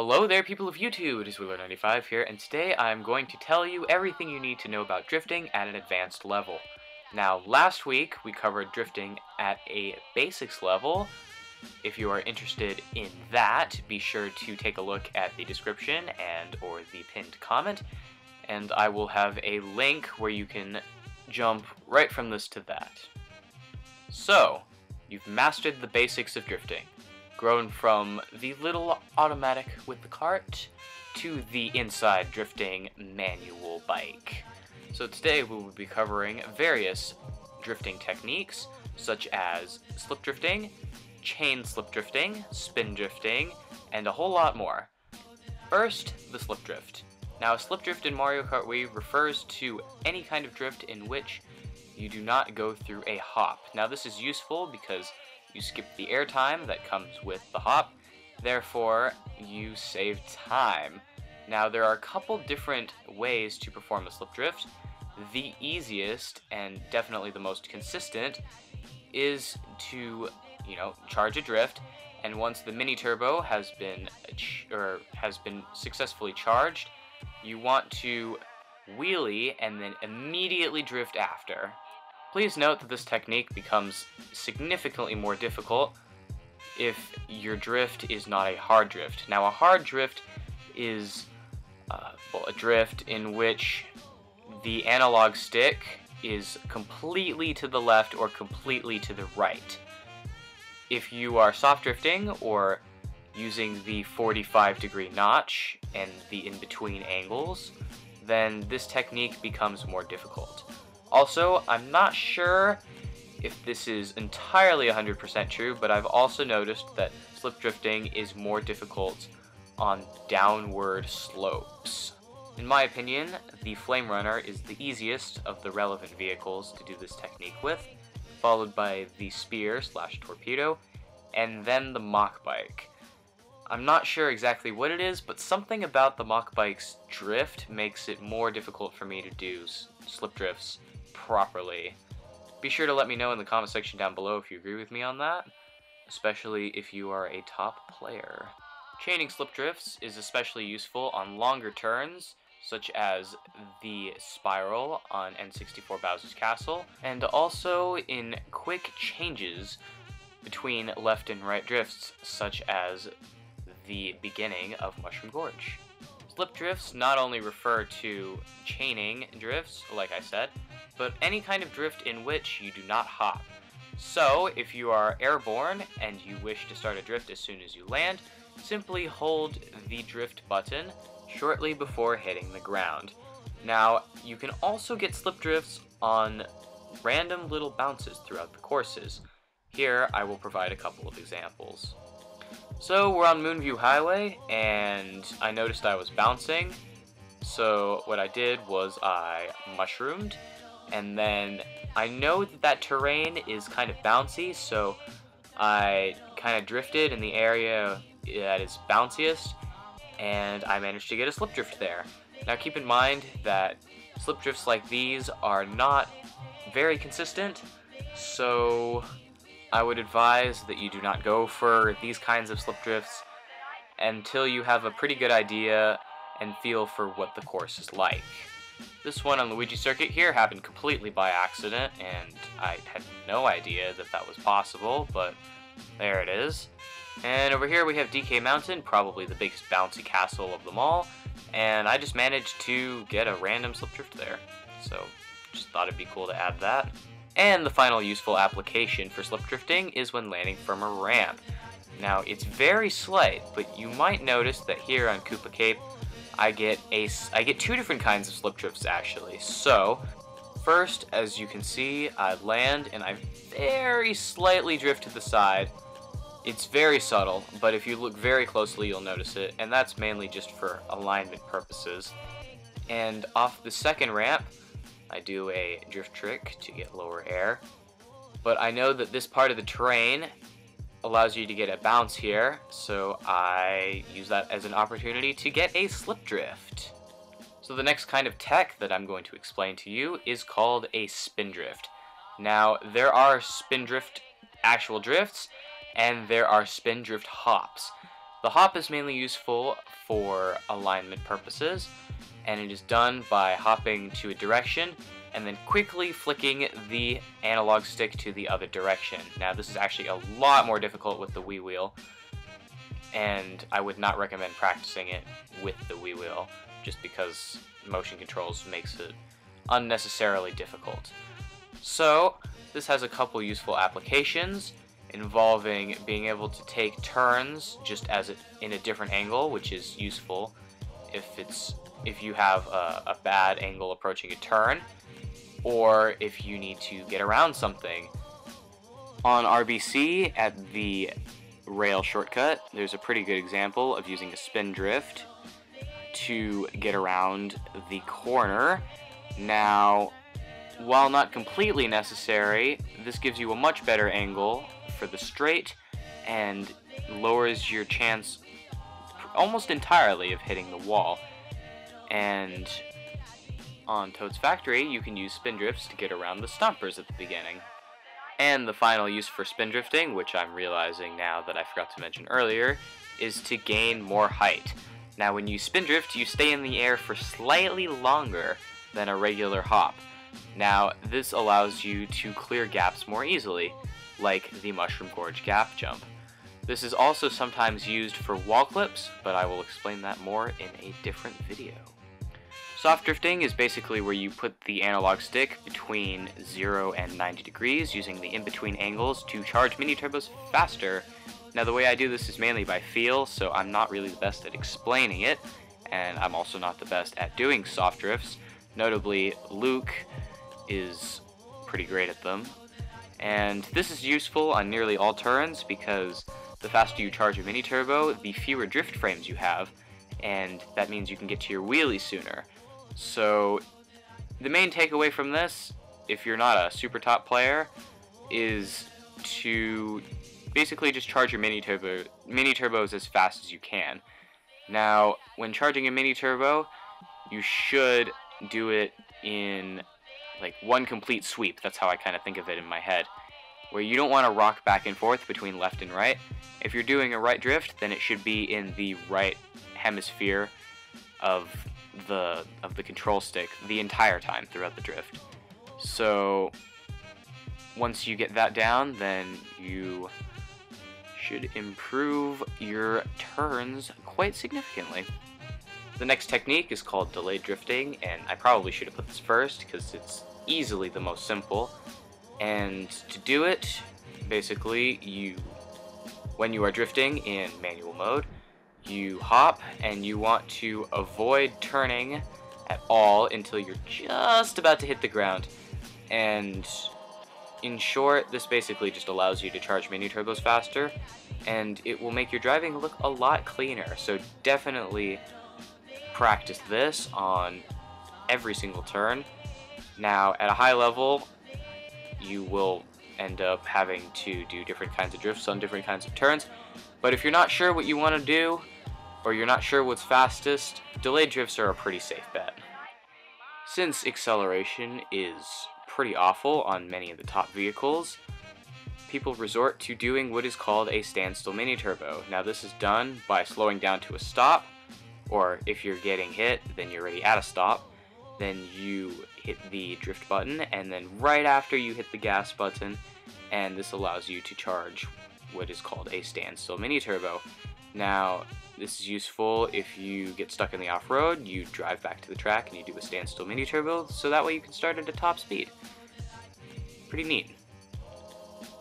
Hello there, people of YouTube, it is WiiLord95 here, and today I'm going to tell you everything you need to know about drifting at an advanced level. Now, last week we covered drifting at a basics level. If you are interested in that, be sure to take a look at the description or the pinned comment, and I will have a link where you can jump right from this to that. So, you've mastered the basics of drifting. Grown from the little automatic with the cart to the inside drifting manual bike. So today we will be covering various drifting techniques such as slip drifting, chain slip drifting, spin drifting, and a whole lot more. First, the slip drift. Now, a slip drift in Mario Kart Wii refers to any kind of drift in which you do not go through a hop. Now, this is useful because you skip the air time that comes with the hop, therefore you save time. Now, there are a couple different ways to perform a slip drift. The easiest, and definitely the most consistent, is to, charge a drift, and once the mini turbo has been successfully charged, you want to wheelie and then immediately drift after. Please note that this technique becomes significantly more difficult if your drift is not a hard drift. Now, a hard drift is a drift in which the analog stick is completely to the left or completely to the right. If you are soft drifting or using the 45-degree notch and the in-between angles, then this technique becomes more difficult. Also, I'm not sure if this is entirely 100% true, but I've also noticed that slip drifting is more difficult on downward slopes. In my opinion, the Flame Runner is the easiest of the relevant vehicles to do this technique with, followed by the Spear slash Torpedo, and then the Mach Bike. I'm not sure exactly what it is, but something about the Mach Bike's drift makes it more difficult for me to do slip drifts properly. Be sure to let me know in the comment section down below if you agree with me on that, especially if you are a top player. Chaining slip drifts is especially useful on longer turns, such as the spiral on N64 Bowser's Castle, and also in quick changes between left and right drifts, such as the beginning of Mushroom Gorge. Slip drifts not only refer to chaining drifts, like I said, but any kind of drift in which you do not hop. So, if you are airborne and you wish to start a drift as soon as you land, simply hold the drift button shortly before hitting the ground. Now, you can also get slip drifts on random little bounces throughout the courses. Here, I will provide a couple of examples. So, we're on Moonview Highway, and I noticed I was bouncing, so what I did was I mushroomed, and then I know that that terrain is kind of bouncy, so I kind of drifted in the area that is bounciest, and I managed to get a slip drift there. Now, keep in mind that slip drifts like these are not very consistent, so I would advise that you do not go for these kinds of slip drifts until you have a pretty good idea and feel for what the course is like. This one on Luigi Circuit here happened completely by accident, and I had no idea that that was possible, but there it is. And over here we have DK Mountain, probably the biggest bouncy castle of them all, and I just managed to get a random slip drift there, so just thought it'd be cool to add that. And the final useful application for slip drifting is when landing from a ramp. Now, it's very slight, but you might notice that here on Koopa Cape, I get two different kinds of slip drifts actually. So, first, as you can see, I land and I very slightly drift to the side. It's very subtle, but if you look very closely, you'll notice it, and that's mainly just for alignment purposes. And off the second ramp, I do a drift trick to get lower air, but I know that this part of the terrain allows you to get a bounce here, so I use that as an opportunity to get a slip drift. So the next kind of tech that I'm going to explain to you is called a spin drift. Now, there are spin drift actual drifts, and there are spin drift hops. The hop is mainly useful for alignment purposes, and it is done by hopping to a direction and then quickly flicking the analog stick to the other direction. Now, this is actually a lot more difficult with the Wii Wheel, and I would not recommend practicing it with the Wii Wheel, just because motion controls makes it unnecessarily difficult. So, this has a couple useful applications, involving being able to take turns just as in a different angle, which is useful if you have a bad angle approaching a turn, or if you need to get around something. On RBC at the rail shortcut, there's a pretty good example of using a spin drift to get around the corner. Now, while not completely necessary, this gives you a much better angle for the straight and lowers your chance almost entirely of hitting the wall. And on Toad's Factory, you can use spin drifts to get around the stompers at the beginning. And the final use for spin drifting, which I'm realizing now that I forgot to mention earlier, is to gain more height. Now, when you spin drift, you stay in the air for slightly longer than a regular hop. Now, this allows you to clear gaps more easily, like the Mushroom Gorge gap jump. This is also sometimes used for wall clips, but I will explain that more in a different video. Soft drifting is basically where you put the analog stick between 0 and 90 degrees, using the in-between angles to charge mini-turbos faster. Now, the way I do this is mainly by feel, so I'm not really the best at explaining it, and I'm also not the best at doing soft drifts. Notably, Luke is pretty great at them. And this is useful on nearly all turns, because the faster you charge your mini-turbo, the fewer drift frames you have, and that means you can get to your wheelie sooner. So the main takeaway from this, if you're not a super top player, is to basically just charge your mini-turbos as fast as you can. Now, when charging a mini-turbo, you should do it in like one complete sweep. That's how I kind of think of it in my head, where you don't want to rock back and forth between left and right. If you're doing a right drift, then it should be in the right hemisphere of the control stick the entire time throughout the drift. So once you get that down, then you should improve your turns quite significantly. The next technique is called delayed drifting, and I probably should have put this first because it's easily the most simple. And to do it, basically, when you are drifting in manual mode, you hop and you want to avoid turning at all until you're just about to hit the ground. And in short, this basically just allows you to charge mini-turbos faster, and it will make your driving look a lot cleaner, so definitely practice this on every single turn. Now, at a high level, you will end up having to do different kinds of drifts on different kinds of turns, but if you're not sure what you want to do, or you're not sure what's fastest, delayed drifts are a pretty safe bet. Since acceleration is pretty awful on many of the top vehicles, people resort to doing what is called a standstill mini-turbo. Now, this is done by slowing down to a stop, or if you're getting hit, then you're already at a stop, then you hit the drift button, and then right after you hit the gas button, and this allows you to charge what is called a standstill mini-turbo. Now, this is useful if you get stuck in the off-road, you drive back to the track, and you do a standstill mini-turbo, so that way you can start at a top speed. Pretty neat.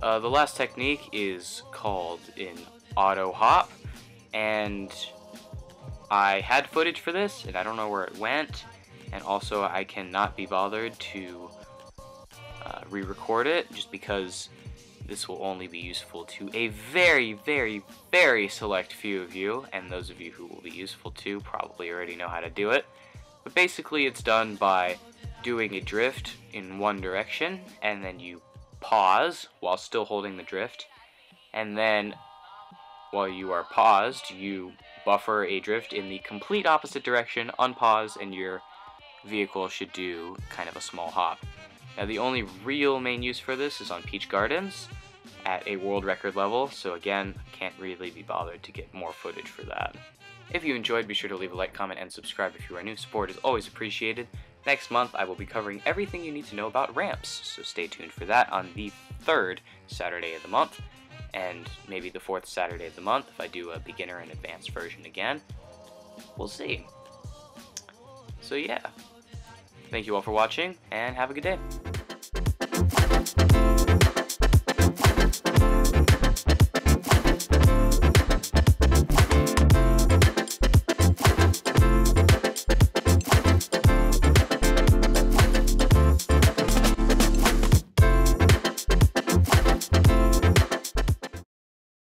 The last technique is called an auto hop, and I had footage for this, and I don't know where it went, and also I cannot be bothered to re-record it, just because this will only be useful to a very, very, very select few of you, and those of you who will be useful to probably already know how to do it. But basically, it's done by doing a drift in one direction, and then you pause while still holding the drift, and then while you are paused, you buffer a drift in the complete opposite direction, unpause, and your vehicle should do kind of a small hop. Now, the only real main use for this is on Peach Gardens, at a world record level, so again, can't really be bothered to get more footage for that. If you enjoyed, be sure to leave a like, comment, and subscribe if you are new. Support is always appreciated. Next month, I will be covering everything you need to know about ramps, so stay tuned for that on the 3rd Saturday of the month, and maybe the 4th Saturday of the month if I do a beginner and advanced version again. We'll see. So yeah, thank you all for watching, and have a good day.